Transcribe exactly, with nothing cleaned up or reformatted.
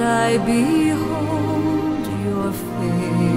I behold your face.